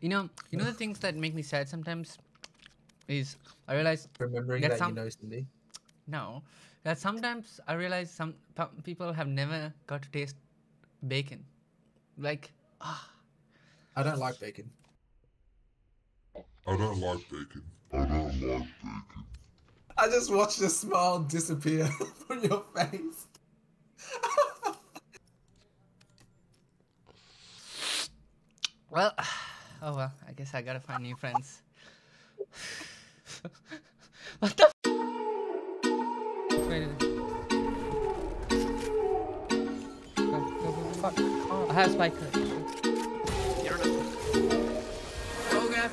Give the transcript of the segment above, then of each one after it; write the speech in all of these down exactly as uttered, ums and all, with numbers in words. You know, you know the things that make me sad sometimes is I realize remembering that, that some, you know Cindy. No, that sometimes I realize some people have never got to taste bacon. Like, ah. I don't like bacon. I don't like bacon. I don't like bacon. I just watched a smile disappear from your face. Well, oh well, I guess I gotta find new friends. What the f- Wait a minute. Fuck. I have spike her.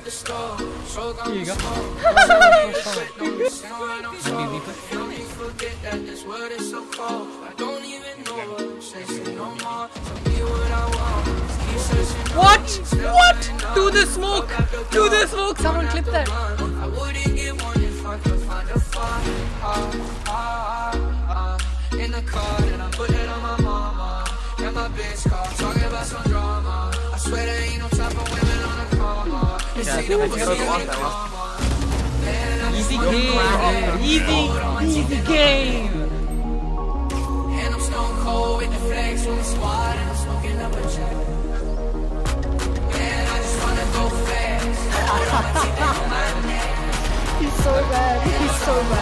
Store, so here you go. What? What? Do the smoke! Do the smoke! Someone clip that! I wouldn't get one if I could find a fire in the car, and I put it on my mama and my bitch car. Talking about some drama. I swear there ain't no type of women on the car. Yeah, I think I think I want that one. Easy game! Easy! Easy game! And I'm stone cold with the flags from the squad, and I'm smoking up a jack. And I just wanna go fast. He's so bad. He's so bad.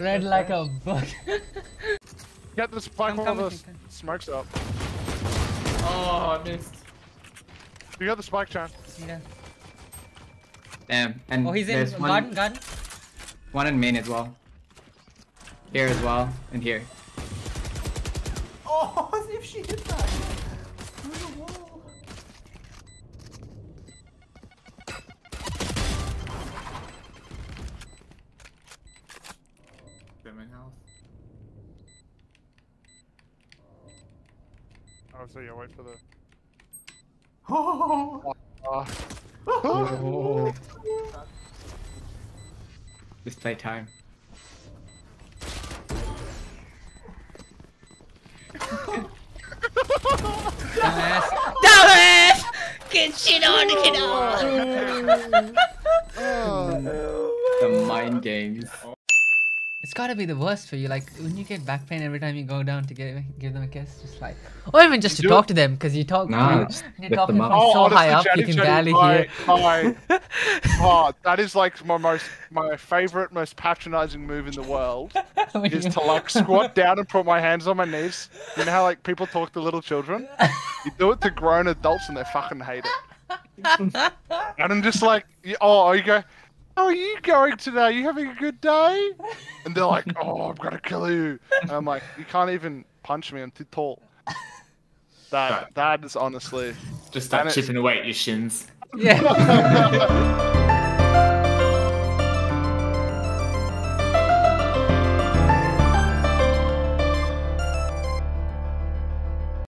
Red like a book. Get the spike from those smarts up. Oh, I missed. You got the spike, Chan. Yeah. Damn. And oh, he's in one, garden, garden. One in main as well. Here as well, and here. Oh, as if she hit that. Through the wall. Oh, so yeah, wait for the. Oh! Oh. Oh. Just play time. Dumbass! Dumbass! Get shit on, get on! Oh, no. The mind games. It's gotta be the worst for you, like when you get back pain every time you go down to get, give them a kiss, just like, or even just to talk to them, because you talk, nah, you, you're talking from oh, so honestly, high up, Jenny, you can Jenny, barely my, hear. My, oh, that is like my most, my favorite, most patronizing move in the world, is to like squat down and put my hands on my knees. You know how like people talk to little children? You do it to grown adults and they fucking hate it. And I'm just like, oh, you go, how are you going today? Are you having a good day? And they're like, oh, I've got to kill you. And I'm like, you can't even punch me. I'm too tall. That, that is honestly... Just start chipping away at your shins. Yeah.